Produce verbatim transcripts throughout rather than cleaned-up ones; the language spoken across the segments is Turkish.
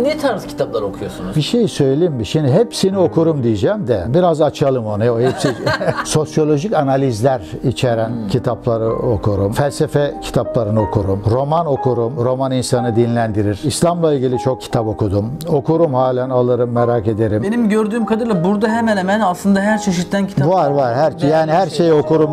Ne tarz kitaplar okuyorsunuz? Bir şey söyleyeyim mi? Şimdi hepsini okurum diyeceğim de biraz açalım onu. Hepsi sosyolojik analizler içeren hmm. kitapları okurum. Felsefe kitaplarını okurum. Roman okurum. Roman insanı dinlendirir. İslam'la ilgili çok kitap okudum. Okurum halen, alırım, merak ederim. Benim gördüğüm kadarıyla burada hemen hemen aslında her çeşitten kitap var. Var her yani, yani her şeyi okurum.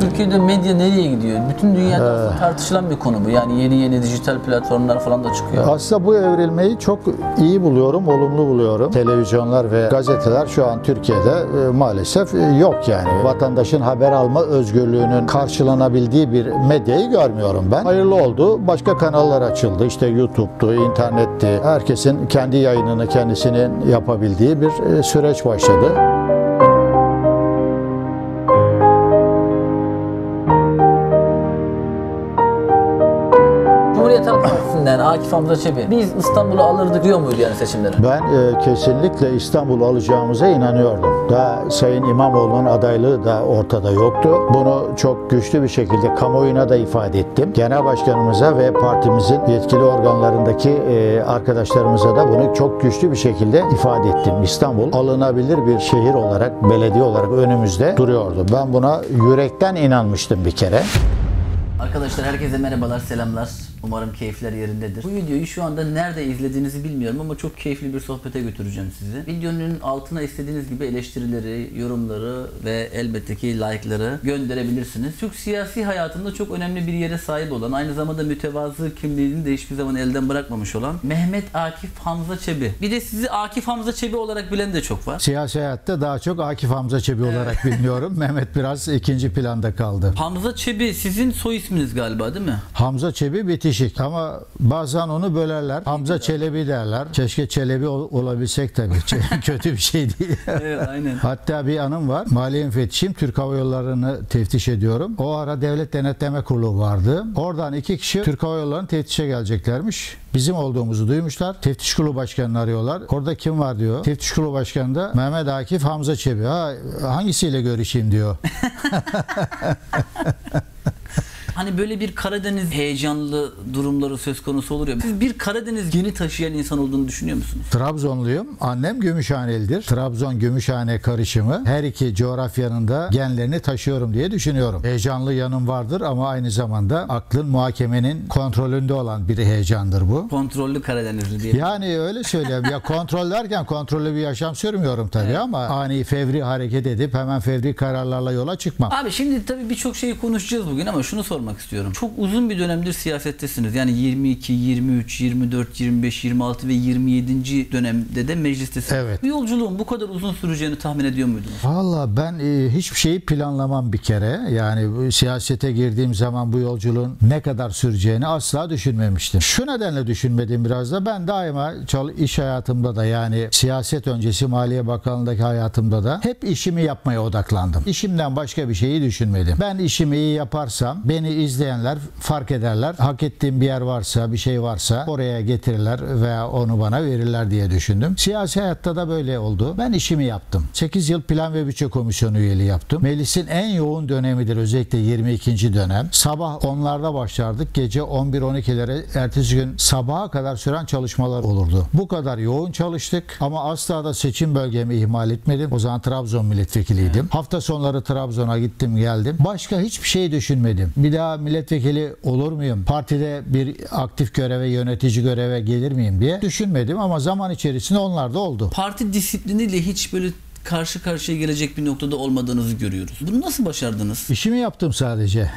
Türkiye'de medya nereye gidiyor? Bütün dünyada ee, tartışılan bir konu bu. Yani yeni yeni dijital platformlar falan da çıkıyor. Aslında bu evrilmeyi çok iyi buluyorum, olumlu buluyorum. Televizyonlar ve gazeteler şu an Türkiye'de e, maalesef e, yok yani. Vatandaşın haber alma özgürlüğünün karşılanabildiği bir medyayı görmüyorum ben. Hayırlı oldu. Başka kanallar açıldı. İşte YouTube'tu, internetti. Herkesin kendi yayınını kendisinin yapabildiği bir e, süreç başladı. Akif Hamzaçebi, biz İstanbul'u alırdık diyor muydu yani seçimlere? Ben e, kesinlikle İstanbul'u alacağımıza inanıyordum. Daha Sayın İmamoğlu'nun adaylığı da ortada yoktu. Bunu çok güçlü bir şekilde kamuoyuna da ifade ettim. Genel başkanımıza ve partimizin yetkili organlarındaki e, arkadaşlarımıza da bunu çok güçlü bir şekilde ifade ettim. İstanbul alınabilir bir şehir olarak, belediye olarak önümüzde duruyordu. Ben buna yürekten inanmıştım bir kere. Arkadaşlar herkese merhabalar, selamlar. Umarım keyifler yerindedir. Bu videoyu şu anda nerede izlediğinizi bilmiyorum ama çok keyifli bir sohbete götüreceğim sizi. Videonun altına istediğiniz gibi eleştirileri, yorumları ve elbette ki like'ları gönderebilirsiniz. Türk siyasi hayatında çok önemli bir yere sahip olan, aynı zamanda mütevazı kimliğini de hiçbir zaman elden bırakmamış olan Mehmet Akif Hamzaçebi. Bir de sizi Akif Hamzaçebi olarak bilen de çok var. Siyasi hayatta daha çok Akif Hamzaçebi olarak bilmiyorum. Mehmet biraz ikinci planda kaldı. Hamzaçebi sizin soy isminiz galiba, değil mi? Hamzaçebi bitiş. Ama bazen onu bölerler. Hamza Çelebi derler. Keşke Çelebi ol, olabilsek tabii. Kötü bir şey değil. Evet, aynen. Hatta bir anım var. Maliye müfettişim, Türk Havayolları'nı teftiş ediyorum. O ara Devlet Denetleme Kurulu vardı. Oradan iki kişi Türk Havayolları'nı teftişe geleceklermiş. Bizim olduğumuzu duymuşlar. Teftiş Kurulu Başkanı'nı arıyorlar. Orada kim var diyor. Teftiş Kurulu Başkanı da Mehmet Akif Hamzaçebi. Ha, hangisiyle görüşeyim diyor. Hani böyle bir Karadeniz heyecanlı durumları söz konusu olur ya. Siz bir Karadeniz geni taşıyan insan olduğunu düşünüyor musunuz? Trabzonluyum. Annem Gümüşhanelidir. Trabzon Gümüşhane karışımı. Her iki coğrafyanın da genlerini taşıyorum diye düşünüyorum. Heyecanlı yanım vardır ama aynı zamanda aklın, muhakemenin kontrolünde olan bir heyecandır bu. Kontrollü Karadenizli diye. Yani öyle söyleyeyim. Ya kontrol derken kontrollü bir yaşam sürmüyorum tabii, evet. Ama ani fevri hareket edip hemen fevri kararlarla yola çıkmam. Abi şimdi tabii birçok şeyi konuşacağız bugün ama şunu sormak istiyorum. Çok uzun bir dönemdir siyasettesiniz. Yani yirmi iki, yirmi üç, yirmi dört, yirmi beş, yirmi altı ve yirmi yedinci dönemde de meclistesiniz. Evet. Bu yolculuğun bu kadar uzun süreceğini tahmin ediyor muydunuz? Valla ben e, hiçbir şeyi planlamam bir kere. Yani siyasete girdiğim zaman bu yolculuğun ne kadar süreceğini asla düşünmemiştim. Şu nedenle düşünmedim biraz da. Ben daima iş hayatımda da, yani siyaset öncesi Maliye Bakanlığı'ndaki hayatımda da hep işimi yapmaya odaklandım. İşimden başka bir şeyi düşünmedim. Ben işimi iyi yaparsam beni izleyenler fark ederler. Hak ettiğim bir yer varsa, bir şey varsa oraya getirirler veya onu bana verirler diye düşündüm. Siyasi hayatta da böyle oldu. Ben işimi yaptım. sekiz yıl Plan ve Bütçe Komisyonu üyeliği yaptım. Meclisin en yoğun dönemidir. Özellikle yirmi ikinci dönem. Sabah onlarda başlardık. Gece on bir on ikilere, ertesi gün sabaha kadar süren çalışmalar olurdu. Bu kadar yoğun çalıştık ama asla da seçim bölgemi ihmal etmedim. O zaman Trabzon milletvekiliydim. Hafta sonları Trabzon'a gittim geldim. Başka hiçbir şey düşünmedim. Bir daha milletvekili olur muyum? Partide bir aktif göreve, yönetici göreve gelir miyim diye düşünmedim ama zaman içerisinde onlar da oldu. Parti disipliniyle hiç böyle karşı karşıya gelecek bir noktada olmadığınızı görüyoruz. Bunu nasıl başardınız? İşimi yaptım sadece.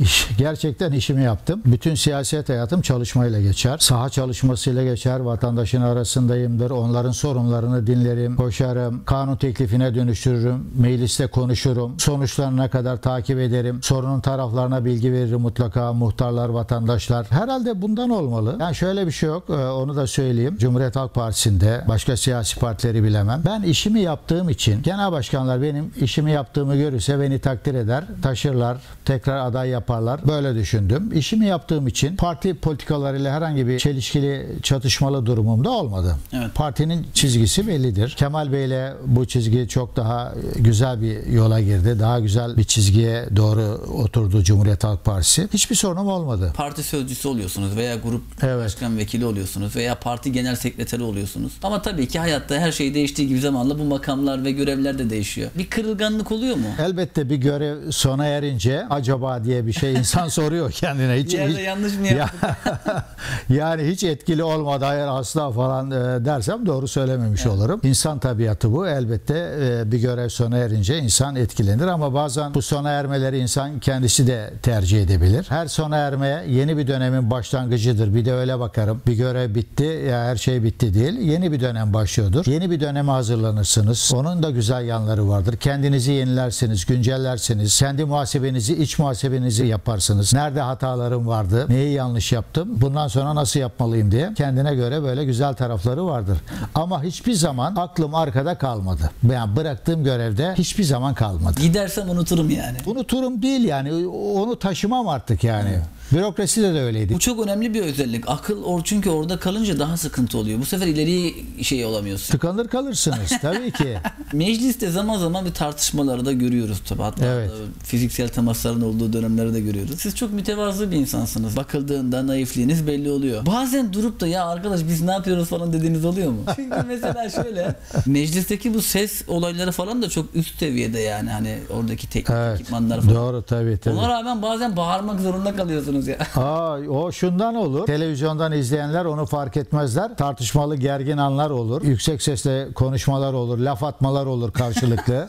İş, gerçekten işimi yaptım. Bütün siyaset hayatım çalışmayla geçer. Saha çalışmasıyla geçer. Vatandaşın arasındayımdır. Onların sorunlarını dinlerim, koşarım, kanun teklifine dönüştürürüm, mecliste konuşurum, sonuçlarına kadar takip ederim, sorunun taraflarına bilgi veririm mutlaka, muhtarlar, vatandaşlar. Herhalde bundan olmalı. Yani şöyle bir şey yok, onu da söyleyeyim. Cumhuriyet Halk Partisi'nde, başka siyasi partileri bilemem. Ben işimi yaptığım için genel başkanlar benim işimi yaptığımı görürse beni takdir eder, taşırlar, tekrar aday yaparlar. Böyle düşündüm. İşimi yaptığım için parti politikalarıyla herhangi bir çelişkili, çatışmalı durumum da olmadı. Evet. Partinin çizgisi bellidir. Kemal Bey'le bu çizgi çok daha güzel bir yola girdi. Daha güzel bir çizgiye doğru oturdu Cumhuriyet Halk Partisi. Hiçbir sorunum olmadı. Parti sözcüsü oluyorsunuz veya grup evet. başkan vekili oluyorsunuz veya parti genel sekreteri oluyorsunuz. Ama tabii ki hayatta her şey değiştiği gibi zamanla bu makamlar ve görevler de değişiyor. Bir kırılganlık oluyor mu? Elbette bir görev sona erince acaba diye bir şey insan soruyor kendine. Hiç, bir yerde hiç, yanlış mı yaptık? Ya, yani hiç etkili olmadı, hayır asla falan dersem doğru söylememiş evet. olurum. İnsan tabiatı bu. Elbette bir görev sona erince insan etkilenir ama bazen bu sona ermeleri insan kendisi de tercih edebilir. Her sona erme yeni bir dönemin başlangıcıdır. Bir de öyle bakarım. Bir görev bitti ya her şey bitti değil. Yeni bir dönem başlıyordur. Yeni bir döneme hazırlanırsınız. Onun da güzel yanları vardır. Kendinizi yenilersiniz, güncellersiniz. Kendi muhasebenizi, iç muhasebenizi yaparsınız. Nerede hatalarım vardı? Neyi yanlış yaptım? Bundan sonra nasıl yapmalıyım diye. Kendine göre böyle güzel tarafları vardır. Ama hiçbir zaman aklım arkada kalmadı. Yani bıraktığım görevde hiçbir zaman kalmadı. Gidersem unuturum yani. Unuturum değil yani. Onu taşımam artık yani. Evet. Bürokrasi de, de öyleydi. Bu çok önemli bir özellik. Akıl or çünkü orada kalınca daha sıkıntı oluyor. Bu sefer ileri şey olamıyorsun. Tıkanır kalırsınız tabii ki. Mecliste zaman zaman bir tartışmaları da görüyoruz tabii. Hatta evet. fiziksel temasların olduğu dönemleri de görüyoruz. Siz çok mütevazı bir insansınız. Bakıldığında naifliğiniz belli oluyor. Bazen durup da ya arkadaş biz ne yapıyoruz falan dediğiniz oluyor mu? Çünkü mesela şöyle meclisteki bu ses olayları falan da çok üst seviyede yani hani oradaki teknik evet. ekipmanlar falan. Doğru tabii tabii. Ona rağmen bazen bağırmak zorunda kalıyorsunuz. Aa, o şundan olur. Televizyondan izleyenler onu fark etmezler. Tartışmalı gergin anlar olur. Yüksek sesle konuşmalar olur. Laf atmalar olur karşılıklı.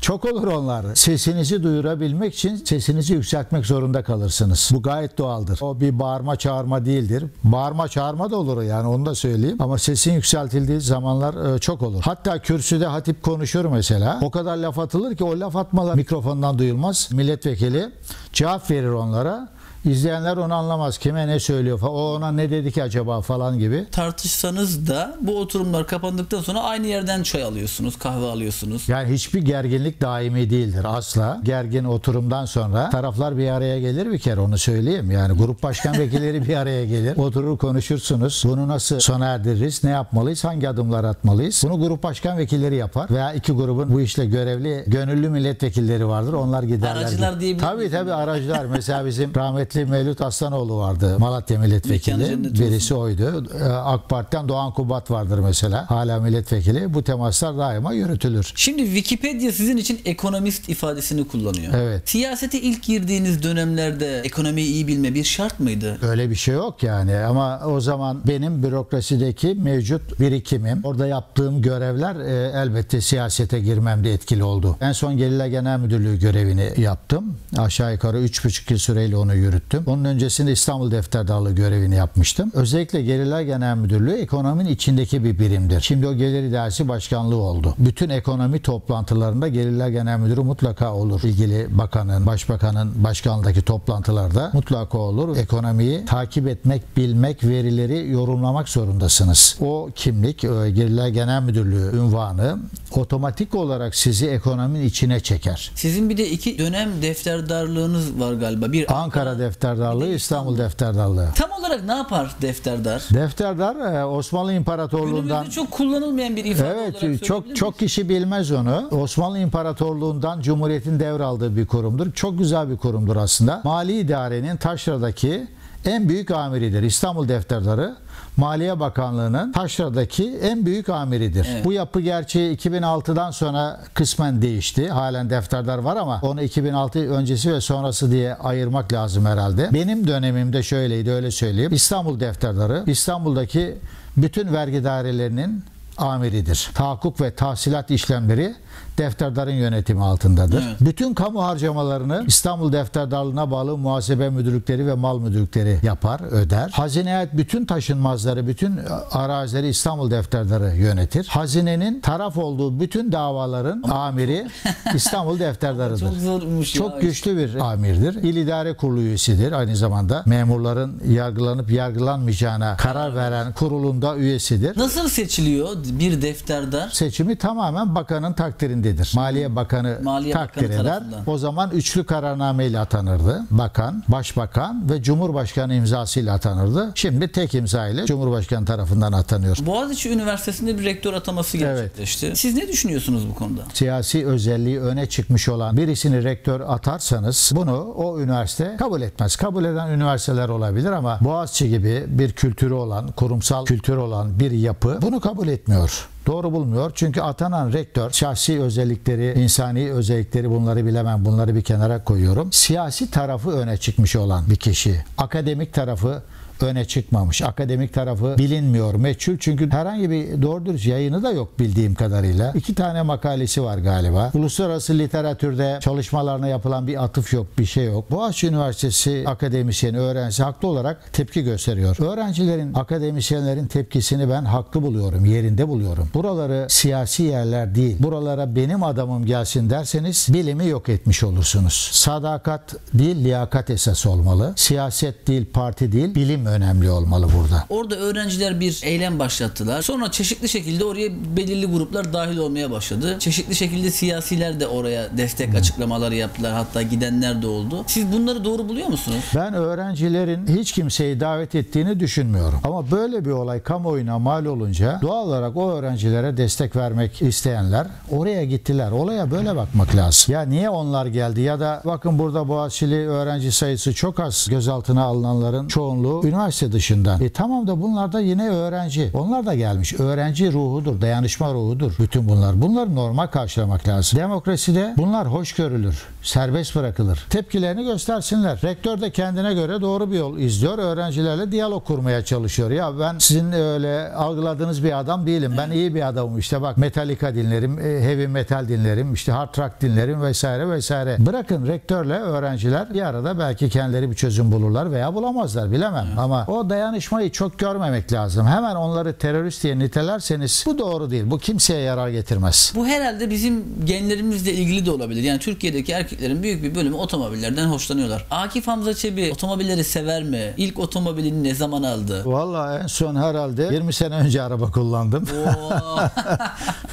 Çok olur onlar. Sesinizi duyurabilmek için sesinizi yükseltmek zorunda kalırsınız. Bu gayet doğaldır. O bir bağırma çağırma değildir. Bağırma çağırma da olur yani onu da söyleyeyim. Ama sesin yükseltildiği zamanlar çok olur. Hatta kürsüde hatip konuşur mesela. O kadar laf atılır ki o laf atmalar mikrofondan duyulmaz. Milletvekili cevap verir onlara. İzleyenler onu anlamaz. Kime ne söylüyor falan. O ona ne dedi ki acaba falan gibi. Tartışsanız da bu oturumlar kapandıktan sonra aynı yerden çay alıyorsunuz, kahve alıyorsunuz. Yani hiçbir gerginlik daimi değildir asla. Gergin oturumdan sonra taraflar bir araya gelir bir kere onu söyleyeyim. Yani grup başkan vekilleri bir araya gelir. Oturur konuşursunuz. Bunu nasıl sona erdiririz? Ne yapmalıyız? Hangi adımlar atmalıyız? Bunu grup başkan vekilleri yapar. Veya iki grubun bu işle görevli gönüllü milletvekilleri vardır. Onlar giderler. Aracılar diye bir tabii tabii aracılar. Mesela bizim rahmetli Mevlüt Aslanoğlu vardı. Malatya milletvekili. Birisi oydu. AK Parti'den Doğan Kubat vardır mesela. Hala milletvekili. Bu temaslar daima yürütülür. Şimdi Wikipedia sizin için ekonomist ifadesini kullanıyor. Evet. Siyasete ilk girdiğiniz dönemlerde ekonomiyi iyi bilme bir şart mıydı? Öyle bir şey yok yani. Ama o zaman benim bürokrasideki mevcut birikimim, orada yaptığım görevler e, elbette siyasete girmemde etkili oldu. En son Gelir Genel Müdürlüğü görevini yaptım. Aşağı yukarı üç buçuk yıl süreyle onu yürüttüm. Onun öncesinde İstanbul Defterdarlığı görevini yapmıştım. Özellikle Gelirler Genel Müdürlüğü ekonominin içindeki bir birimdir. Şimdi o Gelir İdaresi Başkanlığı oldu. Bütün ekonomi toplantılarında Gelirler Genel Müdürü mutlaka olur. İlgili bakanın, başbakanın başkanlığındaki toplantılarda mutlaka olur. Ekonomiyi takip etmek, bilmek, verileri yorumlamak zorundasınız. O kimlik, o Gelirler Genel Müdürlüğü unvanı otomatik olarak sizi ekonominin içine çeker. Sizin bir de iki dönem defterdarlığınız var galiba. Bir Ankara Defterdarlığı, İstanbul Defterdarlığı. Tam olarak ne yapar defterdar? Defterdar Osmanlı İmparatorluğundan... Günümüzde çok kullanılmayan bir ifade evet, olarak söyleyebilir çok, miyiz? Çok kişi bilmez onu. Osmanlı İmparatorluğundan Cumhuriyet'in devraldığı bir kurumdur. Çok güzel bir kurumdur aslında. Mali İdare'nin Taşra'daki en büyük amiridir. İstanbul Defterdarı Maliye Bakanlığı'nın Taşra'daki en büyük amiridir. Evet. Bu yapı gerçi iki bin altıdan sonra kısmen değişti. Halen defterdar var ama onu iki bin altı öncesi ve sonrası diye ayırmak lazım herhalde. Benim dönemimde şöyleydi, öyle söyleyeyim. İstanbul Defterdarı İstanbul'daki bütün vergi dairelerinin amiridir. Tahakkuk ve tahsilat işlemleri defterdarın yönetimi altındadır. Evet. Bütün kamu harcamalarını İstanbul Defterdarlığı'na bağlı muhasebe müdürlükleri ve mal müdürlükleri yapar, öder. Hazineye ait bütün taşınmazları, bütün arazileri İstanbul Defterdarı yönetir. Hazinenin taraf olduğu bütün davaların amiri İstanbul Defterdarı'dır. Çok zormuş ya. Çok güçlü bir amirdir. İl İdare Kurulu üyesidir. Aynı zamanda memurların yargılanıp yargılanmayacağına karar veren kurulunda üyesidir. Nasıl seçiliyor bir defterden seçimi tamamen bakanın takdirindedir. Maliye Bakanı Maliye takdir Bakanı eder. Tarafından. O zaman üçlü kararnameyle atanırdı. Bakan, Başbakan ve Cumhurbaşkanı imzasıyla atanırdı. Şimdi tek imza ile Cumhurbaşkanı tarafından atanıyor. Boğaziçi Üniversitesi'nde bir rektör ataması gerçekleşti. Evet. Siz ne düşünüyorsunuz bu konuda? Siyasi özelliği öne çıkmış olan birisini rektör atarsanız bunu o üniversite kabul etmez. Kabul eden üniversiteler olabilir ama Boğaziçi gibi bir kültürü olan, kurumsal kültür olan bir yapı bunu kabul etmiyor. Doğru bulmuyor. Çünkü atanan rektör şahsi özellikleri, insani özellikleri bunları bilemem. Bunları bir kenara koyuyorum. Siyasi tarafı öne çıkmış olan bir kişi. Akademik tarafı öne çıkmamış. Akademik tarafı bilinmiyor, meçhul. Çünkü herhangi bir doğru dürüst yayını da yok bildiğim kadarıyla. İki tane makalesi var galiba. Uluslararası literatürde çalışmalarına yapılan bir atıf yok, bir şey yok. Boğaziçi Üniversitesi akademisyeni, öğrencisi haklı olarak tepki gösteriyor. Öğrencilerin, akademisyenlerin tepkisini ben haklı buluyorum, yerinde buluyorum. Buraları siyasi yerler değil. Buralara benim adamım gelsin derseniz bilimi yok etmiş olursunuz. Sadakat değil, liyakat esas olmalı. Siyaset değil, parti değil, bilim önemli olmalı burada. Orada öğrenciler bir eylem başlattılar. Sonra çeşitli şekilde oraya belirli gruplar dahil olmaya başladı. Çeşitli şekilde siyasiler de oraya destek hmm. açıklamaları yaptılar. Hatta gidenler de oldu. Siz bunları doğru buluyor musunuz? Ben öğrencilerin hiç kimseyi davet ettiğini düşünmüyorum. Ama böyle bir olay kamuoyuna mal olunca doğal olarak o öğrencilere destek vermek isteyenler oraya gittiler. Olaya böyle bakmak lazım. Ya niye onlar geldi? Ya da bakın burada Boğaziçi'li öğrenci sayısı çok az. Gözaltına alınanların çoğunluğu üniversite dışından. E tamam da bunlar da yine öğrenci. Onlar da gelmiş. Öğrenci ruhudur. Dayanışma ruhudur. Bütün bunlar. Bunları normal karşılamak lazım. Demokraside bunlar hoş görülür. Serbest bırakılır. Tepkilerini göstersinler. Rektör de kendine göre doğru bir yol izliyor. Öğrencilerle diyalog kurmaya çalışıyor. Ya ben sizin öyle algıladığınız bir adam değilim. Ben iyi bir adamım. İşte bak Metallica dinlerim, heavy metal dinlerim, işte hard rock dinlerim vesaire vesaire. Bırakın rektörle öğrenciler bir arada belki kendileri bir çözüm bulurlar veya bulamazlar. Bilemem. Ama o dayanışmayı çok görmemek lazım. Hemen onları terörist diye nitelerseniz bu doğru değil. Bu kimseye yarar getirmez. Bu herhalde bizim genlerimizle ilgili de olabilir. Yani Türkiye'deki erkeklerin büyük bir bölümü otomobillerden hoşlanıyorlar. Akif Hamzaçebi otomobilleri sever mi? İlk otomobilini ne zaman aldı? Vallahi en son herhalde yirmi sene önce araba kullandım.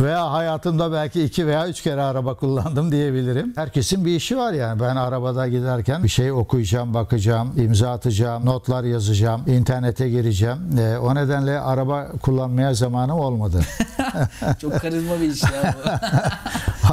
Veya hayatımda belki iki veya üç kere araba kullandım diyebilirim. Herkesin bir işi var yani. Ben arabada giderken bir şey okuyacağım, bakacağım, imza atacağım, notlar yazacağım, internete gireceğim. E, o nedenle araba kullanmaya zamanım olmadı. Çok karizma bir iş ya bu.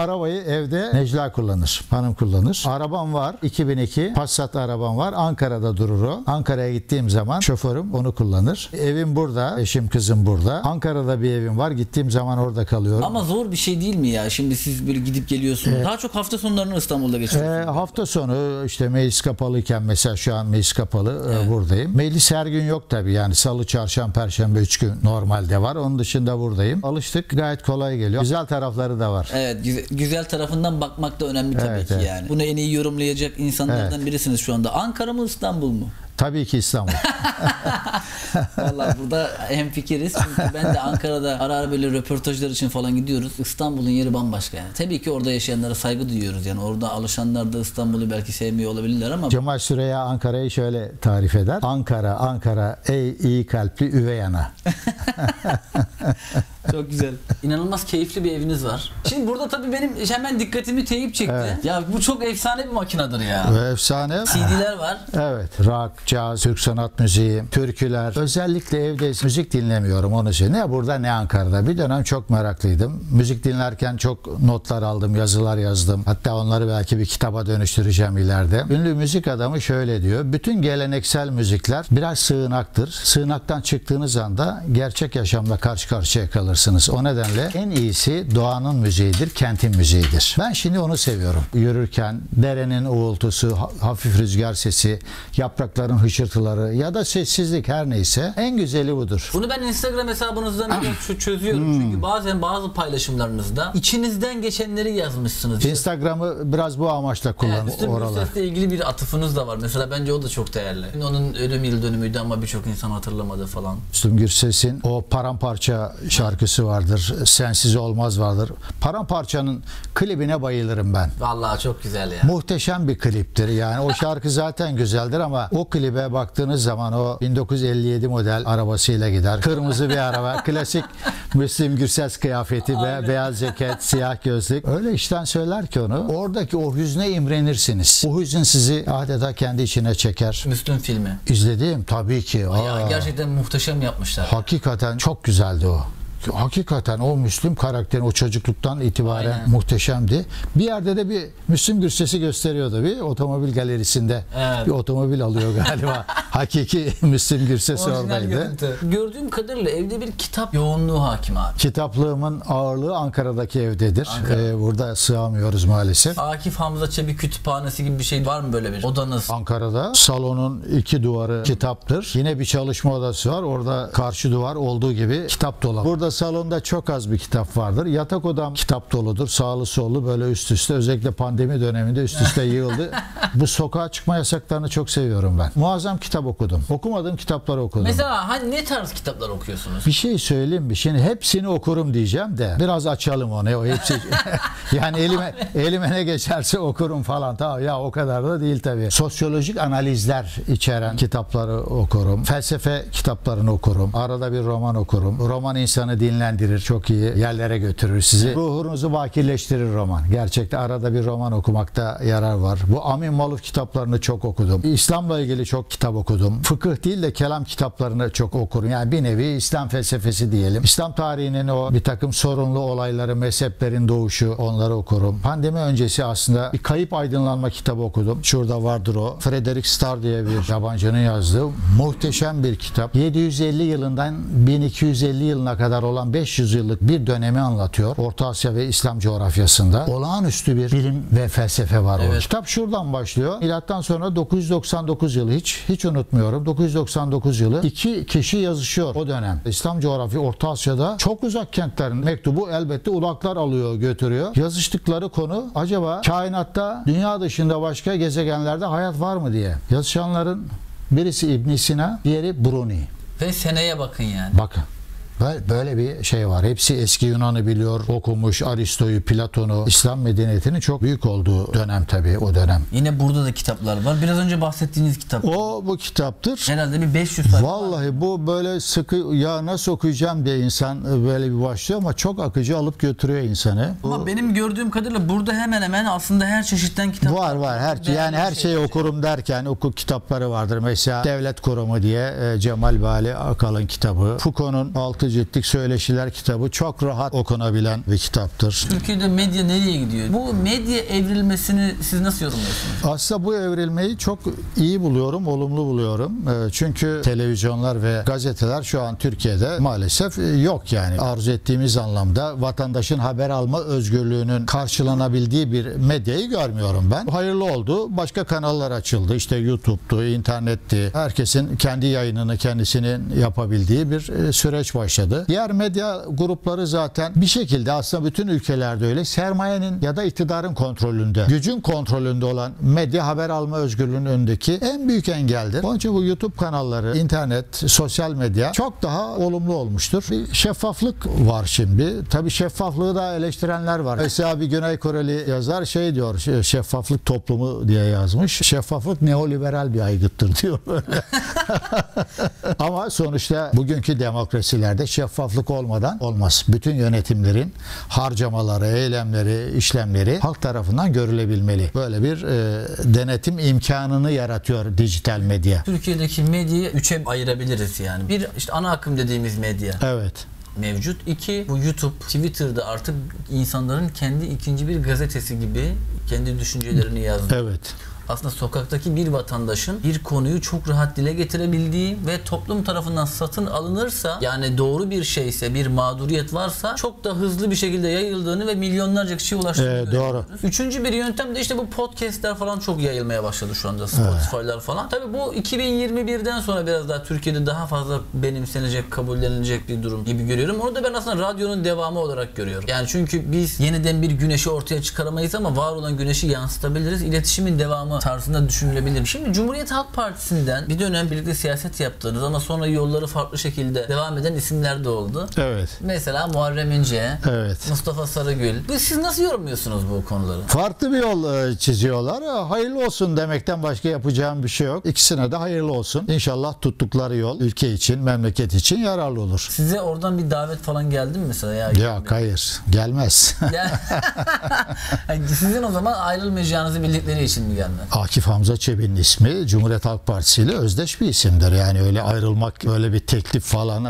Arabayı evde Necla kullanır. Hanım kullanır. Arabam var. iki bin iki Passat arabam var. Ankara'da durur o. Ankara'ya gittiğim zaman şoförüm onu kullanır. Evim burada. Eşim kızım burada. Ankara'da bir evim var. Gittiğim zaman orada kalıyorum. Ama zor bir şey değil mi ya? Şimdi siz böyle gidip geliyorsunuz. Ee, Daha çok hafta sonlarını İstanbul'da geçiriyorsunuz. E, hafta sonu işte meclis kapalıyken mesela şu an meclis kapalı evet. e, buradayım. Meclis her gün yok tabii. Yani salı, çarşamba, perşembe üç gün normalde var. Onun dışında buradayım. Alıştık. Gayet kolay geliyor. Güzel tarafları da var. Evet. Güzel. Güzel tarafından bakmak da önemli tabii evet, ki evet. yani. Bunu en iyi yorumlayacak insanlardan evet. birisiniz şu anda. Ankara mı İstanbul mu? Tabii ki İstanbul. Vallahi burada hemfikiriz. Çünkü ben de Ankara'da ara ara böyle röportajlar için falan gidiyoruz. İstanbul'un yeri bambaşka yani. Tabii ki orada yaşayanlara saygı duyuyoruz. Yani orada alışanlar da İstanbul'u belki sevmiyor olabilirler ama. Cemal Süreya Ankara'yı şöyle tarif eder. Ankara, Ankara ey iyi kalpli üvey ana. Çok güzel. İnanılmaz keyifli bir eviniz var. Şimdi burada tabii benim hemen dikkatimi teyip çekti. Evet. Ya bu çok efsane bir makinedir ya. Efsane. C D'ler var. Evet. Rock, caz, Türk sanat müziği, türküler. Özellikle evde müzik dinlemiyorum onun için. Ne burada ne Ankara'da. Bir dönem çok meraklıydım. Müzik dinlerken çok notlar aldım, yazılar yazdım. Hatta onları belki bir kitaba dönüştüreceğim ileride. Ünlü müzik adamı şöyle diyor. Bütün geleneksel müzikler biraz sığınaktır. Sığınaktan çıktığınız anda gerçek yaşamla karşı karşıya kalır. O nedenle en iyisi doğanın müziğidir, kentin müziğidir. Ben şimdi onu seviyorum. Yürürken derenin uğultusu, hafif rüzgar sesi, yaprakların hışırtıları ya da sessizlik her neyse en güzeli budur. Bunu ben Instagram hesabınızdan çözüyorum. Hmm. Çünkü bazen bazı paylaşımlarınızda içinizden geçenleri yazmışsınız. Instagram'ı biraz bu amaçla kullanın. Evet, Müslüm Gürses'le ilgili bir atıfınız da var. Mesela bence o da çok değerli. Onun ölüm yıl dönümüydü ama birçok insan hatırlamadı falan. Müslüm Gürses'in o paramparça şarkı türküsü vardır. Sensiz olmaz vardır. Paramparçanın klibine bayılırım ben. Vallahi çok güzel ya. Muhteşem bir kliptir. Yani o şarkı zaten güzeldir ama o klibe baktığınız zaman o bin dokuz yüz elli yedi model arabasıyla gider. Kırmızı bir araba. Klasik Müslüm Gürses kıyafeti ve beyaz ceket, siyah gözlük. Öyle işten söyler ki onu. Oradaki o hüzne imrenirsiniz. O hüzün sizi adeta kendi içine çeker. Müslüm filmi. İzlediğim tabii ki. Aa, ya gerçekten muhteşem yapmışlar. Hakikaten çok güzeldi o. Hakikaten o Müslüm karakteri o çocukluktan itibaren aynen, muhteşemdi. Bir yerde de bir Müslüm Gürses'i gösteriyordu. Bir otomobil galerisinde evet, bir otomobil alıyor galiba. Hakiki Müslüm Gürses oradaydı. Görüntü. Gördüğüm kadarıyla evde bir kitap yoğunluğu hakim abi. Kitaplığımın ağırlığı Ankara'daki evdedir. Ankara. Ee, burada sığamıyoruz maalesef. Akif Hamzaçebi kütüphanesi gibi bir şey var mı böyle bir odanız? Ankara'da salonun iki duvarı kitaptır. Yine bir çalışma odası var. Orada karşı duvar olduğu gibi kitap dolabı. Burada salonda çok az bir kitap vardır. Yatak odam kitap doludur. Sağlı sollu böyle üst üste. Özellikle pandemi döneminde üst üste yığıldı. Bu sokağa çıkma yasaklarını çok seviyorum ben. Muazzam kitap okudum. Okumadığım kitapları okudum. Mesela hani ne tarz kitaplar okuyorsunuz? Bir şey söyleyeyim mi? Şimdi hepsini okurum diyeceğim de biraz açalım onu. O hepsi yani elime elime ne geçerse okurum falan. Tamam ya, o kadar da değil tabii. Sosyolojik analizler içeren kitapları okurum. Felsefe kitaplarını okurum. Arada bir roman okurum. Roman insanı dinlendirir, çok iyi yerlere götürür sizi. Ruhunuzu bakirleştirir roman. Gerçekten arada bir roman okumakta yarar var. Bu Amin Maluf kitaplarını çok okudum. İslam'la ilgili çok kitap okudum. Fıkıh değil de kelam kitaplarını çok okurum. Yani bir nevi İslam felsefesi diyelim. İslam tarihinin o bir takım sorunlu olayları, mezheplerin doğuşu, onları okurum. Pandemi öncesi aslında bir kayıp aydınlanma kitabı okudum. Şurada vardır o. Frederick Starr diye bir yabancının yazdığı muhteşem bir kitap. yedi yüz elli yılından bin iki yüz elli yılına kadar olan beş yüz yıllık bir dönemi anlatıyor. Orta Asya ve İslam coğrafyasında olağanüstü bir bilim ve felsefe var evet, o. Kitap şuradan başlıyor. Milattan sonra dokuz yüz doksan dokuz yılı, hiç hiç unutmuyorum. dokuz yüz doksan dokuz yılı iki kişi yazışıyor o dönem. İslam coğrafya Orta Asya'da çok uzak kentlerin mektubu elbette ulaklar alıyor, götürüyor. Yazıştıkları konu acaba kainatta, dünya dışında başka gezegenlerde hayat var mı diye. Yazışanların birisi İbn-i Sina, diğeri Bruni. Ve seneye bakın yani. Bakın. Böyle bir şey var. Hepsi eski Yunan'ı biliyor, okumuş, Aristo'yu, Platon'u. İslam medeniyetinin çok büyük olduğu dönem tabii o dönem. Yine burada da kitaplar var. Biraz önce bahsettiğiniz kitap. O bu kitaptır. Herhalde bir beş yüz sayfa. Vallahi var. Bu böyle sıkı, ya nasıl okuyacağım diye insan böyle bir başlıyor ama çok akıcı, alıp götürüyor insanı. Ama bu, benim gördüğüm kadarıyla burada hemen hemen aslında her çeşitten kitap var. Var var. Her, yani her şeyi şey okurum derken hukuk kitapları vardır. Mesela Devlet Kurumu diye Cemal Bali Akal'ın kitabı. Foucault'un altı ciltlik söyleşiler kitabı çok rahat okunabilen bir kitaptır. Türkiye'de medya nereye gidiyor? Bu medya evrilmesini siz nasıl yorumluyorsunuz? Aslında bu evrilmeyi çok iyi buluyorum, olumlu buluyorum. Çünkü televizyonlar ve gazeteler şu an Türkiye'de maalesef yok yani. Arzu ettiğimiz anlamda vatandaşın haber alma özgürlüğünün karşılanabildiği bir medyayı görmüyorum ben. Hayırlı oldu. Başka kanallar açıldı. İşte YouTube'du, internetti. Herkesin kendi yayınını kendisinin yapabildiği bir süreç başladı. Diğer medya grupları zaten bir şekilde aslında bütün ülkelerde öyle sermayenin ya da iktidarın kontrolünde, gücün kontrolünde olan medya haber alma özgürlüğünün önündeki en büyük engeldir. Onun için bu YouTube kanalları, internet, sosyal medya çok daha olumlu olmuştur. Bir şeffaflık var şimdi. Tabii şeffaflığı da eleştirenler var. Mesela bir Güney Koreli yazar şey diyor, şeffaflık toplumu diye yazmış. Şeffaflık neoliberal bir aygıttır diyor. Ama sonuçta bugünkü demokrasilerde şeffaflık olmadan olmaz. Bütün yönetimlerin harcamaları, eylemleri, işlemleri halk tarafından görülebilmeli. Böyle bir e, denetim imkanını yaratıyor dijital medya. Türkiye'deki medyayı üçe ayırabiliriz yani. Bir, işte ana akım dediğimiz medya. Evet. Mevcut. İki, bu YouTube, Twitter'da artık insanların kendi ikinci bir gazetesi gibi kendi düşüncelerini yazdığı. Evet. Aslında sokaktaki bir vatandaşın bir konuyu çok rahat dile getirebildiği ve toplum tarafından satın alınırsa, yani doğru bir şeyse, bir mağduriyet varsa çok da hızlı bir şekilde yayıldığını ve milyonlarca kişiye ulaştığını ee, doğru. Üçüncü bir yöntem de işte bu podcastler falan çok yayılmaya başladı şu anda. Spotify'lar falan. Tabii bu iki bin yirmi birden sonra biraz daha Türkiye'de daha fazla benimsenecek, kabullenilecek bir durum gibi görüyorum. Onu da ben aslında radyonun devamı olarak görüyorum. Yani çünkü biz yeniden bir güneşi ortaya çıkaramayız ama var olan güneşi yansıtabiliriz. İletişimin devamı mı tarzında düşünülebilir. Şimdi Cumhuriyet Halk Partisi'nden bir dönem birlikte siyaset yaptınız ama sonra yolları farklı şekilde devam eden isimler de oldu. Evet. Mesela Muharrem İnce, evet, Mustafa Sarıgül. Siz nasıl yorumluyorsunuz bu konuları? Farklı bir yol çiziyorlar. Hayırlı olsun demekten başka yapacağım bir şey yok. İkisine de hayırlı olsun. İnşallah tuttukları yol ülke için, memleket için yararlı olur. Size oradan bir davet falan geldi mi mesela? Ya, ya hayır. Gelmez. Sizin o zaman ayrılmayacağınızı bildikleri için mi geldi? Akif Hamzaçebi'nin ismi Cumhuriyet Halk Partisi ile özdeş bir isimdir. Yani öyle ayrılmak, öyle bir teklif falan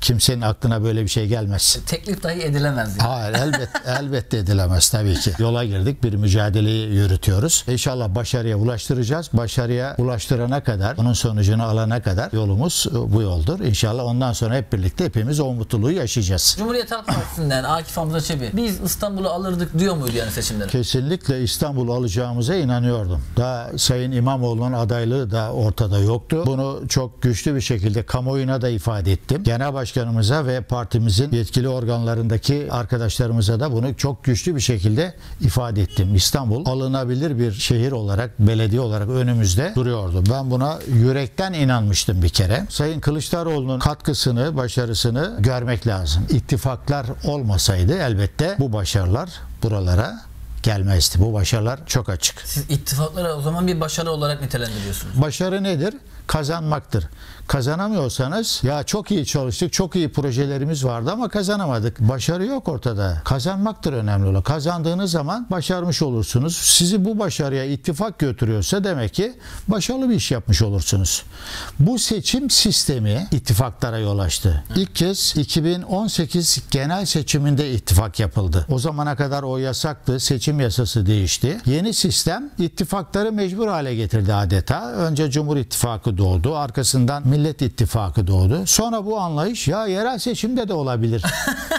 kimsenin aklına böyle bir şey gelmez. Teklif dahi edilemez. Yani. Hayır, elbet, elbette edilemez tabii ki. Yola girdik, bir mücadeleyi yürütüyoruz. İnşallah başarıya ulaştıracağız. Başarıya ulaştırana kadar, onun sonucunu alana kadar yolumuz bu yoldur. İnşallah ondan sonra hep birlikte hepimiz o mutluluğu yaşayacağız. Cumhuriyet Halk Partisi'nden Akif Hamzaçebi, biz İstanbul'u alırdık diyor muydu yani seçimlere? Kesinlikle İstanbul'u alacağımıza inanıyordum. Daha Sayın İmamoğlu'nun adaylığı da ortada yoktu. Bunu çok güçlü bir şekilde kamuoyuna da ifade ettim. Genel Başkanımıza ve partimizin yetkili organlarındaki arkadaşlarımıza da bunu çok güçlü bir şekilde ifade ettim. İstanbul alınabilir bir şehir olarak, belediye olarak önümüzde duruyordu. Ben buna yürekten inanmıştım bir kere. Sayın Kılıçdaroğlu'nun katkısını, başarısını görmek lazım. İttifaklar olmasaydı elbette bu başarılar buralara gelmezdi. Bu başarılar çok açık. Siz ittifakları o zaman bir başarı olarak nitelendiriyorsunuz. Başarı nedir? Kazanmaktır. Kazanamıyorsanız ya çok iyi çalıştık, çok iyi projelerimiz vardı ama kazanamadık. Başarı yok ortada. Kazanmaktır önemli olan. Kazandığınız zaman başarmış olursunuz. Sizi bu başarıya ittifak götürüyorsa demek ki başarılı bir iş yapmış olursunuz. Bu seçim sistemi ittifaklara yol açtı. İlk kez iki bin on sekiz genel seçiminde ittifak yapıldı. O zamana kadar o yasaktı. Seçim yasası değişti. Yeni sistem ittifakları mecbur hale getirdi adeta. Önce Cumhur İttifakı doğdu. Arkasından Millet İttifakı doğdu. Sonra bu anlayış ya yerel seçimde de olabilir.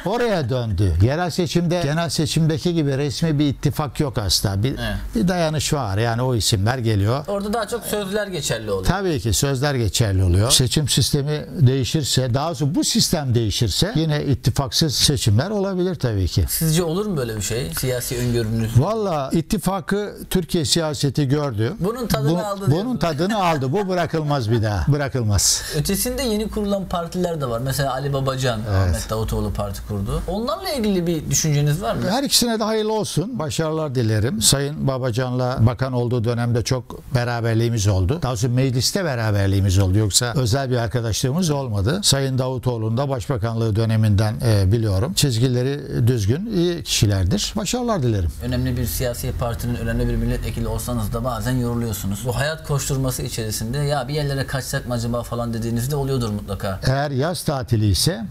Oraya döndü. Yerel seçimde genel seçimdeki gibi resmi bir ittifak yok aslında. Bir, evet, bir dayanış var. Yani o isimler geliyor. Orada daha çok sözler geçerli oluyor. Tabii ki sözler geçerli oluyor. Seçim sistemi değişirse, daha sonra bu sistem değişirse yine ittifaksız seçimler olabilir tabii ki. Sizce olur mu böyle bir şey? Siyasi öngörünüz. Valla ittifakı Türkiye siyaseti gördü. Bunun tadını bu, aldı. Bunun tadını aldı. Bu bırakılmaz bir daha. Bırakılmaz. Ötesinde yeni kurulan partiler de var. Mesela Ali Babacan, evet, Ahmet Davutoğlu parti kurdu. Onlarla ilgili bir düşünceniz var mı? Her ikisine de hayırlı olsun. Başarılar dilerim. Sayın Babacan'la bakan olduğu dönemde çok beraberliğimiz oldu. Daha sonra mecliste beraberliğimiz oldu. Yoksa özel bir arkadaşlığımız olmadı. Sayın Davutoğlu'nun da başbakanlığı döneminden e, biliyorum. Çizgileri düzgün, iyi kişilerdir. Başarılar dilerim. Önemli bir siyasi partinin önemli bir milletvekili olsanız da bazen yoruluyorsunuz. Bu hayat koşturması içerisinde ya bir yerlere kaçsak mı acaba falan dediğinizde oluyordur mutlaka. Eğer yaz tatili ise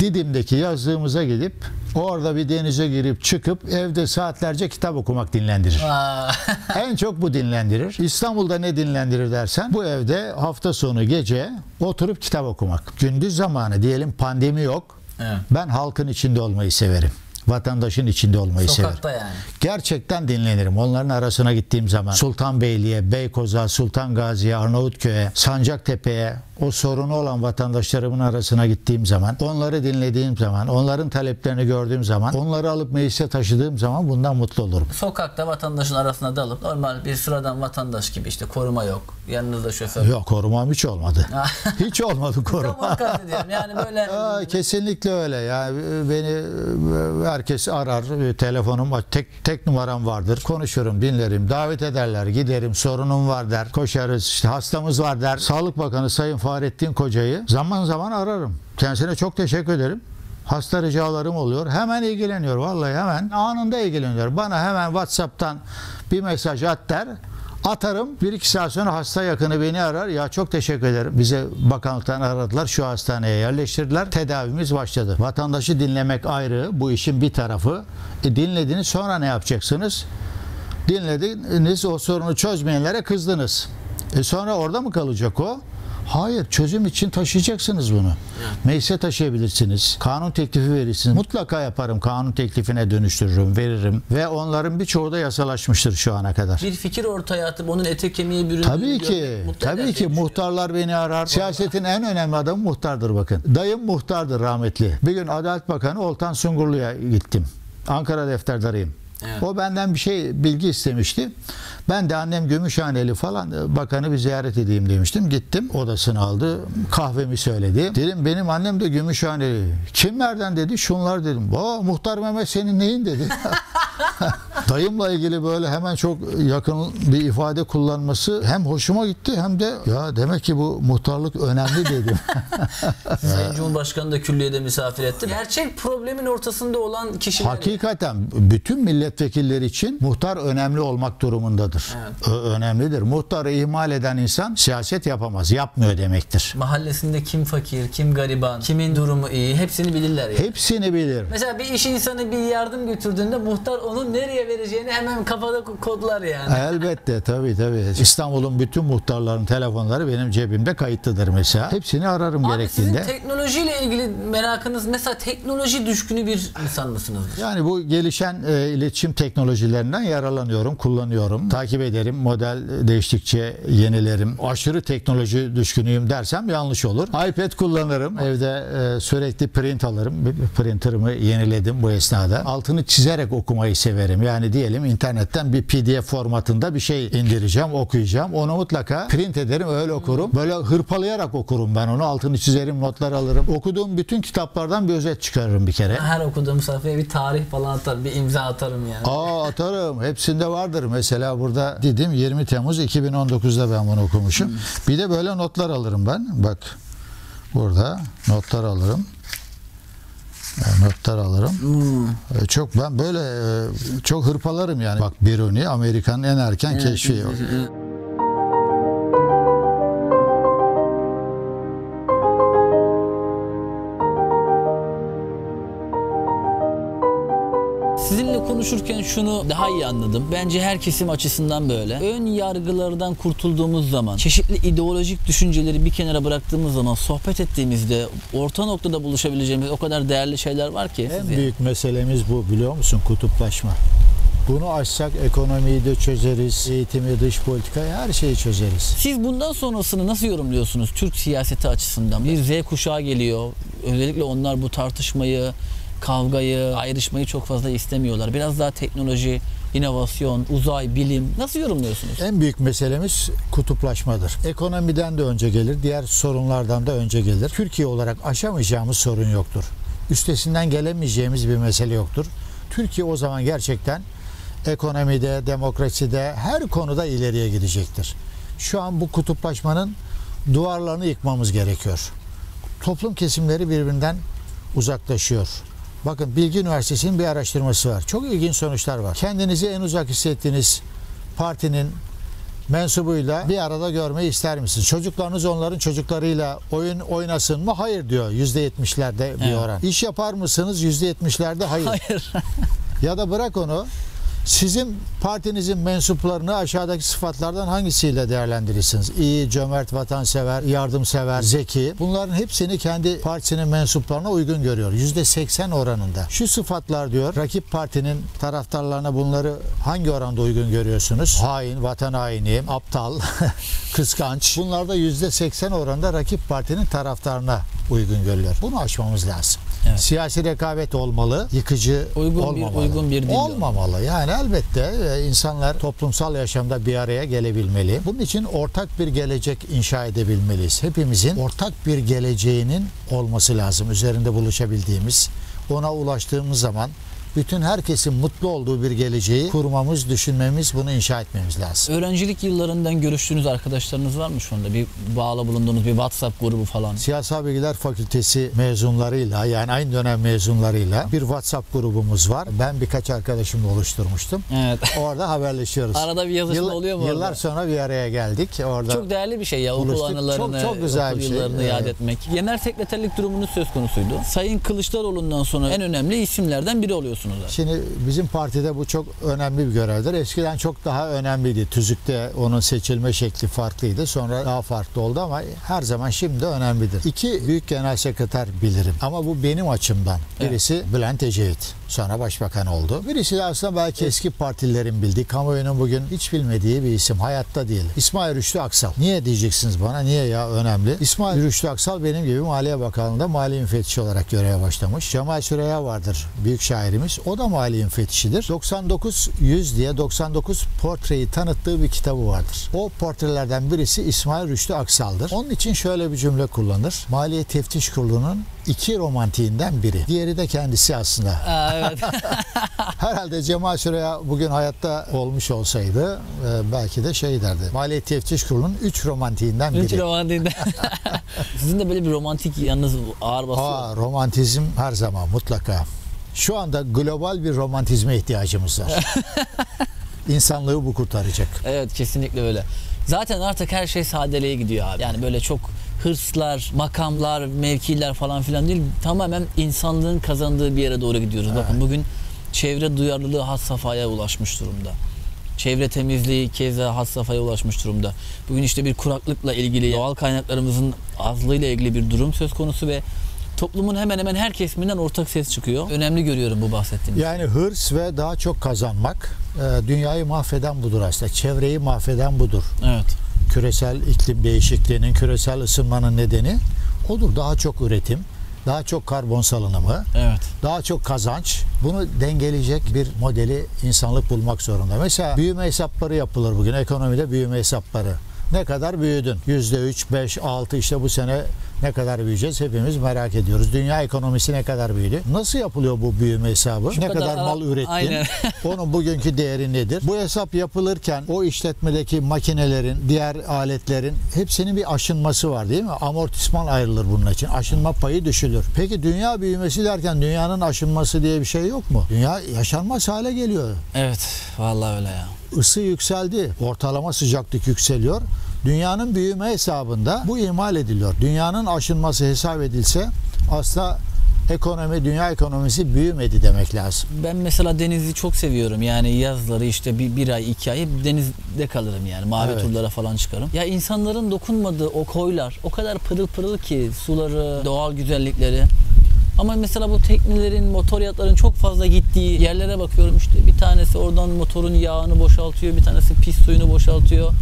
Didim'deki yazlığımıza gidip orada bir denize girip çıkıp evde saatlerce kitap okumak dinlendirir. En çok bu dinlendirir. İstanbul'da ne dinlendirir dersen bu evde hafta sonu gece oturup kitap okumak. Gündüz zamanı diyelim pandemi yok. Evet. Ben halkın içinde olmayı severim. Vatandaşın içinde olmayı severim. Yani. Gerçekten dinlenirim. Onların arasına gittiğim zaman Sultanbeyli'ye, Beykoz'a, Sultan Gazi'ye, Arnavutköy'e, Sancaktepe'ye, o sorunu olan vatandaşlarımın arasına gittiğim zaman, onları dinlediğim zaman, onların taleplerini gördüğüm zaman, onları alıp meclise taşıdığım zaman bundan mutlu olurum. Sokakta vatandaşın arasına dalıp normal bir sıradan vatandaş gibi işte koruma yok. Yanınızda şoför. Yok, korumam hiç olmadı. Hiç olmadı koruma. Yani böyle Aa, kesinlikle öyle. Yani beni herkes arar. Telefonum tek tek numaram vardır. Konuşurum, dinlerim. Davet ederler. Giderim. Sorunum var der. Koşarız. İşte hastamız var der. Sağlık Bakanı Sayın Fahrettin Koca'yı zaman zaman ararım. Kendisine çok teşekkür ederim. Hasta ricalarım oluyor. Hemen ilgileniyor. Vallahi hemen anında ilgileniyor. Bana hemen WhatsApp'tan bir mesaj at der. Atarım. Bir iki saat sonra hasta yakını beni arar. Ya çok teşekkür ederim. Bize bakanlıktan aradılar. Şu hastaneye yerleştirdiler. Tedavimiz başladı. Vatandaşı dinlemek ayrı. Bu işin bir tarafı. E, dinlediniz. Sonra ne yapacaksınız? Dinlediniz. O sorunu çözmeyenlere kızdınız. E, sonra orada mı kalacak o? Hayır, çözüm için taşıyacaksınız bunu. Meclise taşıyabilirsiniz. Kanun teklifi verirsiniz. Mutlaka yaparım. Kanun teklifine dönüştürürüm, veririm. Ve onların birçoğu da yasalaşmıştır şu ana kadar. Bir fikir ortaya atıp onun ete kemiği bürünür. Tabii ki. Tabii ki. Muhtarlar beni arar. Siyasetin en önemli adamı muhtardır bakın. Dayım muhtardır rahmetli. Bir gün Adalet Bakanı Oltan Sungurlu'ya gittim. Ankara defterdarıyım. Evet. O benden bir şey bilgi istemişti. Ben de annem Gümüşhaneli falan, bakanı bir ziyaret edeyim demiştim. Gittim, odasını aldı, kahvemi söyledi. Dedim benim annem de Gümüşhaneli. Kimlerden dedi? Şunlar dedim. Baba Muhtar Mehmet senin neyin dedi. Dayımla ilgili böyle hemen çok yakın bir ifade kullanması hem hoşuma gitti hem de ya demek ki bu muhtarlık önemli dedim. Sayın Cumhurbaşkanı da külliyede misafir etti. Gerçek problemin ortasında olan kişiler. Hakikaten bütün milletvekilleri için muhtar önemli olmak durumundadır. Evet. Önemlidir. Muhtarı ihmal eden insan siyaset yapamaz. Yapmıyor demektir. Mahallesinde kim fakir, kim gariban, kimin durumu iyi hepsini bilirler. Yani. Hepsini bilir. Mesela bir iş insanı bir yardım götürdüğünde muhtar onun nereye vereceğini hemen kafada kodlar yani. Elbette tabii tabii. İstanbul'un bütün muhtarların telefonları benim cebimde kayıtlıdır mesela. Hepsini ararım abi gerektiğinde. Sizin teknolojiyle ilgili merakınız, mesela teknoloji düşkünü bir insan mısınız? Yani bu gelişen e, iletişim teknolojilerinden yararlanıyorum, kullanıyorum. Takip ederim. Model değiştikçe yenilerim. Aşırı teknoloji düşkünüyüm dersem yanlış olur. iPad kullanırım. Evde e, sürekli print alırım. Printer'ımı yeniledim bu esnada. Altını çizerek okumayı severim. Yani diyelim internetten bir P D F formatında bir şey indireceğim, okuyacağım. Onu mutlaka print ederim, öyle okurum. Böyle hırpalayarak okurum ben onu. Altını çizerim, notlar alırım. Okuduğum bütün kitaplardan bir özet çıkarırım bir kere. Her okuduğum sayfaya bir tarih falan atarım, bir imza atarım yani. Aa atarım. Hepsinde vardır. Mesela burada dedim yirmi Temmuz iki bin on dokuz'da ben bunu okumuşum. Bir de böyle notlar alırım ben. Bak burada notlar alırım. Notlar alırım. Hmm. Çok ben böyle çok hırpalarım yani. Bak Bruni Amerika'nın en erken evet, keşfi. Evet, evet. Sizinle konuşurken şunu daha iyi anladım. Bence her kesim açısından böyle. Ön yargılardan kurtulduğumuz zaman, çeşitli ideolojik düşünceleri bir kenara bıraktığımız zaman, sohbet ettiğimizde orta noktada buluşabileceğimiz o kadar değerli şeyler var ki. En size. Büyük meselemiz bu biliyor musun? Kutuplaşma. Bunu aşsak ekonomiyi de çözeriz, eğitimi, dış politikayı, her şeyi çözeriz. Siz bundan sonrasını nasıl yorumluyorsunuz Türk siyaseti açısından? Bir Z kuşağı geliyor. Özellikle onlar bu tartışmayı, kavgayı, ayrışmayı çok fazla istemiyorlar. Biraz daha teknoloji, inovasyon, uzay, bilim. Nasıl yorumluyorsunuz? En büyük meselemiz kutuplaşmadır. Ekonomiden de önce gelir, diğer sorunlardan da önce gelir. Türkiye olarak aşamayacağımız sorun yoktur. Üstesinden gelemeyeceğimiz bir mesele yoktur. Türkiye o zaman gerçekten ekonomide, demokraside her konuda ileriye gidecektir. Şu an bu kutuplaşmanın duvarlarını yıkmamız gerekiyor. Toplum kesimleri birbirinden uzaklaşıyor. Bakın Bilgi Üniversitesi'nin bir araştırması var. Çok ilginç sonuçlar var. Kendinizi en uzak hissettiğiniz partinin mensubuyla bir arada görmeyi ister misiniz? Çocuklarınız onların çocuklarıyla oyun oynasın mı? Hayır diyor. yüzde yetmiş'lerde bir oran. Evet. İş yapar mısınız? yüzde yetmiş'lerde hayır. Hayır. Ya da bırak onu. Sizin partinizin mensuplarını aşağıdaki sıfatlardan hangisiyle değerlendirirsiniz? İyi, cömert, vatansever, yardımsever, zeki. Bunların hepsini kendi partisinin mensuplarına uygun görüyor. yüzde seksen oranında. Şu sıfatlar diyor, rakip partinin taraftarlarına bunları hangi oranda uygun görüyorsunuz? Hain, vatan haini, aptal, kıskanç. Bunlar da yüzde seksen oranında rakip partinin taraftarına uygun görülüyor. Bunu aşmamız lazım. Evet. Siyasi rekabet olmalı, yıkıcı uygun olmamalı. Bir, uygun bir olmamalı. Yani elbette insanlar toplumsal yaşamda bir araya gelebilmeli. Bunun için ortak bir gelecek inşa edebilmeliyiz. Hepimizin ortak bir geleceğinin olması lazım. Üzerinde buluşabildiğimiz, ona ulaştığımız zaman bütün herkesin mutlu olduğu bir geleceği kurmamız, düşünmemiz, bunu inşa etmemiz lazım. Öğrencilik yıllarından görüştüğünüz arkadaşlarınız var mı şu anda? Bir bağla bulunduğunuz bir WhatsApp grubu falan. Siyasal Bilgiler Fakültesi mezunlarıyla, yani aynı dönem mezunlarıyla bir WhatsApp grubumuz var. Ben birkaç arkadaşımla oluşturmuştum. Evet. Orada haberleşiyoruz. Arada bir yazışma Yıll oluyor mu orada? Yıllar sonra bir araya geldik. Orada çok değerli bir şey ya, okul anılarını, çok, çok güzel okul yıllarını şey. Yad etmek. Genel sekreterlik durumunuz söz konusuydu. Sayın Kılıçdaroğlu'ndan sonra en önemli isimlerden biri oluyorsunuz. Şimdi bizim partide bu çok önemli bir görevdir. Eskiden çok daha önemliydi. Tüzükte onun seçilme şekli farklıydı. Sonra daha farklı oldu ama her zaman şimdi önemlidir. İki büyük genel sekreter bilirim. Ama bu benim açımdan. Birisi evet. Bülent Ecevit. Sonra başbakan oldu. Birisi de aslında belki eski partilerin bildiği, kamuoyunun bugün hiç bilmediği bir isim. Hayatta değil. İsmail Rüştü Aksal. Niye diyeceksiniz bana? Niye ya? Önemli. İsmail Rüştü Aksal benim gibi Maliye Bakanlığı'nda mali müfettiş olarak göreve başlamış. Cemal Süreya vardır. Büyük şairimiz. O da mali müfettişidir. doksan dokuz yüz diye doksan dokuz portreyi tanıttığı bir kitabı vardır. O portrelerden birisi İsmail Rüştü Aksal'dır. Onun için şöyle bir cümle kullanır. Maliye Teftiş Kurulu'nun iki romantiğinden biri. Diğeri de kendisi aslında. Aa, evet. Herhalde Cemal Süreya bugün hayatta olmuş olsaydı e, belki de şey derdi. Maliye Teftiş Kurulu'nun üç romantiğinden üç biri. Üç romantiğinden. Sizin de böyle bir romantik yalnız ağır basıyor. Aa, romantizm her zaman mutlaka. Şu anda global bir romantizme ihtiyacımız var. İnsanlığı bu kurtaracak. Evet, kesinlikle öyle. Zaten artık her şey sadeliğe gidiyor abi. Yani böyle çok hırslar, makamlar, mevkiler falan filan değil. Tamamen insanlığın kazandığı bir yere doğru gidiyoruz. Evet. Bakın bugün çevre duyarlılığı has safhaya ulaşmış durumda. Çevre temizliği keza has safhaya ulaşmış durumda. Bugün işte bir kuraklıkla ilgili, doğal kaynaklarımızın azlığıyla ilgili bir durum söz konusu ve toplumun hemen hemen her kesiminden ortak ses çıkıyor. Önemli görüyorum bu bahsettiğimiz. Yani hırs ve daha çok kazanmak dünyayı mahveden budur aslında. Çevreyi mahveden budur. Evet. Küresel iklim değişikliğinin, küresel ısınmanın nedeni odur. Daha çok üretim, daha çok karbon salınımı, evet, daha çok kazanç. Bunu dengeleyecek bir modeli insanlık bulmak zorunda. Mesela büyüme hesapları yapılır bugün. Ekonomide büyüme hesapları. Ne kadar büyüdün? yüzde üç, beş, altı işte bu sene ne kadar büyüyeceğiz hepimiz merak ediyoruz. Dünya ekonomisi ne kadar büyüdü? Nasıl yapılıyor bu büyüme hesabı? Şu ne kadar, kadar mal ürettin? Onun bugünkü değeri nedir? Bu hesap yapılırken o işletmedeki makinelerin, diğer aletlerin hepsinin bir aşınması var değil mi? Amortisman ayrılır bunun için. Aşınma payı düşülür. Peki dünya büyümesi derken dünyanın aşınması diye bir şey yok mu? Dünya yaşanmaz hale geliyor. Evet, vallahi öyle ya. Isı yükseldi. Ortalama sıcaklık yükseliyor. Dünyanın büyüme hesabında bu ihmal ediliyor. Dünyanın aşınması hesap edilse aslında ekonomi, dünya ekonomisi büyümedi demek lazım. Ben mesela denizi çok seviyorum. Yani yazları işte bir, bir ay, iki ay denizde kalırım yani. Mavi, evet, turlara falan çıkarım. Ya insanların dokunmadığı o koylar o kadar pırıl pırıl ki suları, doğal güzellikleri. Ama mesela bu teknelerin, motor yatların çok fazla gittiği yerlere bakıyorum işte. Bir tanesi oradan motorun yağını boşaltıyor, bir tanesi pis suyunu boşaltıyor.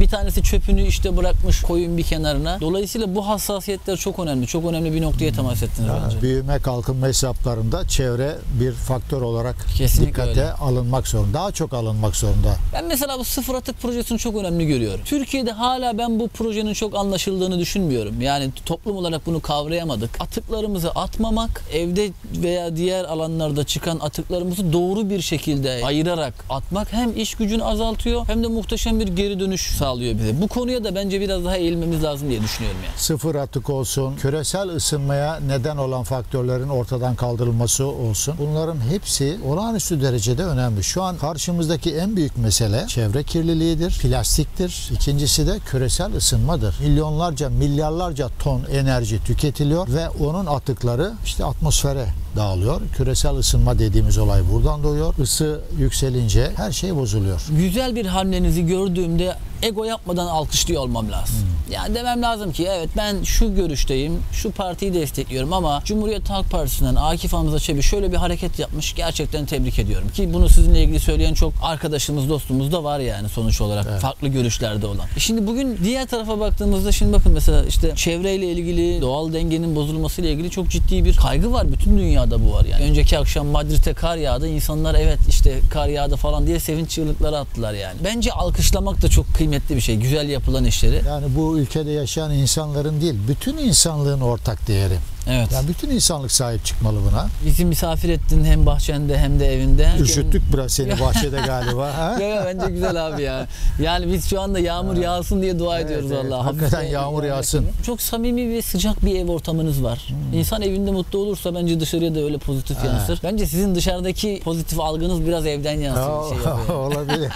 Bir tanesi çöpünü işte bırakmış koyun bir kenarına. Dolayısıyla bu hassasiyetler çok önemli. Çok önemli bir noktaya temas ettiniz yani bence. Büyüme kalkınma hesaplarında çevre bir faktör olarak kesinlikle dikkate öyle alınmak zorunda. Daha çok alınmak zorunda. Ben mesela bu sıfır atık projesini çok önemli görüyorum. Türkiye'de hala ben bu projenin çok anlaşıldığını düşünmüyorum. Yani toplum olarak bunu kavrayamadık. Atıklarımızı atmamak, evde veya diğer alanlarda çıkan atıklarımızı doğru bir şekilde ayırarak atmak hem iş gücünü azaltıyor hem de muhteşem bir geri dönüş sağlıyor. Alıyor bize. Bu konuya da bence biraz daha eğilmemiz lazım diye düşünüyorum yani. Sıfır atık olsun, küresel ısınmaya neden olan faktörlerin ortadan kaldırılması olsun. Bunların hepsi olağanüstü derecede önemli. Şu an karşımızdaki en büyük mesele çevre kirliliğidir, plastiktir. İkincisi de küresel ısınmadır. Milyonlarca, milyarlarca ton enerji tüketiliyor ve onun atıkları işte atmosfere dağılıyor. Küresel ısınma dediğimiz olay buradan doğuyor. Isı yükselince her şey bozuluyor. Güzel bir hamlenizi gördüğümde ego yapmadan alkışlıyor olmam lazım. Hmm. Yani demem lazım ki evet ben şu görüşteyim, şu partiyi destekliyorum ama Cumhuriyet Halk Partisi'nden Akif Hamzaçebi şöyle bir hareket yapmış. Gerçekten tebrik ediyorum. Ki bunu sizinle ilgili söyleyen çok arkadaşımız, dostumuz da var yani sonuç olarak. Evet. Farklı görüşlerde olan. Şimdi bugün diğer tarafa baktığımızda şimdi bakın mesela işte çevreyle ilgili, doğal dengenin bozulmasıyla ilgili çok ciddi bir kaygı var. Bütün dünyada bu var yani. Önceki akşam Madrid'e kar yağdı. İnsanlar evet işte kar yağdı falan diye sevinç çığlıkları attılar yani. Bence alkışlamak da çok kıymetli. Kıymetli bir şey. Güzel yapılan işleri. Yani bu ülkede yaşayan insanların değil, bütün insanlığın ortak değeri. Evet. Yani bütün insanlık sahip çıkmalı buna. Bizi misafir ettin hem bahçende hem de evinde. Üşüttük biraz seni bahçede galiba. Ha? Yok, bence güzel abi ya. Yani biz şu anda yağmur yağsın diye dua evet, ediyoruz Allah'a. Evet, hakikaten yağmur yağsın. Yakın. Çok samimi ve sıcak bir ev ortamınız var. Hmm. İnsan evinde mutlu olursa bence dışarıya da öyle pozitif ha. yansır. Bence sizin dışarıdaki pozitif algınız biraz evden yansır. Bir şey olabilir.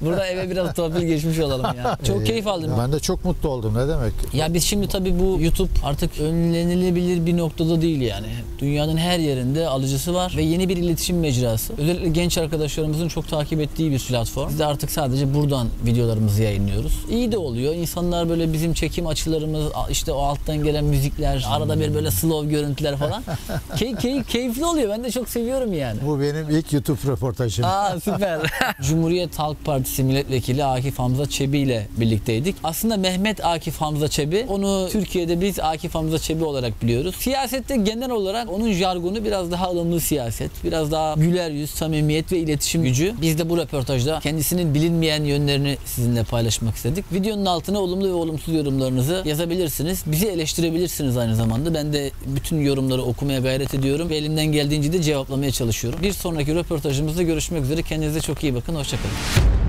Burada eve biraz torpil geçmiş olalım ya. Çok ee, keyif aldım. Ben de çok mutlu oldum. Ne demek? Ya biz şimdi tabii bu YouTube artık önlenilebilir bir bir noktada değil yani. Dünyanın her yerinde alıcısı var ve yeni bir iletişim mecrası. Özellikle genç arkadaşlarımızın çok takip ettiği bir platform. Biz de artık sadece buradan videolarımızı yayınlıyoruz. İyi de oluyor. İnsanlar böyle bizim çekim açılarımız, işte o alttan gelen müzikler, arada bir böyle slow görüntüler falan. Key, key, keyifli oluyor. Ben de çok seviyorum yani. Bu benim ilk YouTube röportajım. Aa, süper. Cumhuriyet Halk Partisi milletvekili Akif Hamzaçebi ile birlikteydik. Aslında Mehmet Akif Hamzaçebi, onu Türkiye'de biz Akif Hamzaçebi olarak biliyoruz. Siyasette genel olarak onun jargonu biraz daha ılımlı siyaset, biraz daha güler yüz, samimiyet ve iletişim gücü. Biz de bu röportajda kendisinin bilinmeyen yönlerini sizinle paylaşmak istedik. Videonun altına olumlu ve olumsuz yorumlarınızı yazabilirsiniz. Bizi eleştirebilirsiniz aynı zamanda. Ben de bütün yorumları okumaya gayret ediyorum ve elimden geldiğince de cevaplamaya çalışıyorum. Bir sonraki röportajımızda görüşmek üzere. Kendinize çok iyi bakın. Hoşça kalın.